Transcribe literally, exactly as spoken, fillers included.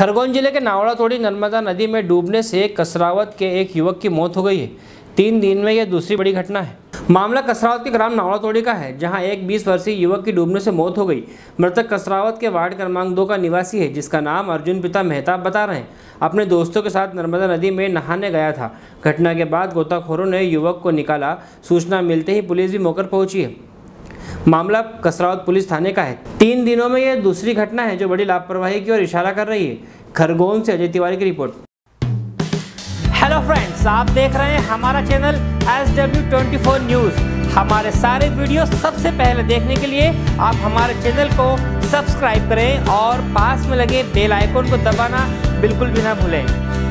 खरगोन जिले के नावड़ा तोड़ी नर्मदा नदी में डूबने से कसरावत के एक युवक की मौत हो गई है। तीन दिन में यह दूसरी बड़ी घटना है। मामला कसरावत के ग्राम नावड़ा तोड़ी का है, जहां एक बीस वर्षीय युवक की डूबने से मौत हो गई। मृतक कसरावत के वार्ड क्रमांक दो का निवासी है, जिसका नाम अर्जुन पिता मेहताब बता रहे हैं। अपने दोस्तों के साथ नर्मदा नदी में नहाने गया था। घटना के बाद गोताखोरों ने युवक को निकाला। सूचना मिलते ही पुलिस भी मौके पर पहुंची है। मामला कसरावत पुलिस थाने का है। तीन दिनों में यह दूसरी घटना है जो बड़ी लापरवाही की ओर इशारा कर रही है। खरगोन से अजय तिवारी की रिपोर्ट। हेलो फ्रेंड्स, आप देख रहे हैं हमारा चैनल एस डब्ल्यू चौबीस न्यूज। हमारे सारे वीडियो सबसे पहले देखने के लिए आप हमारे चैनल को सब्सक्राइब करें और पास में लगे बेल आइकन को दबाना बिल्कुल भी ना भूलें।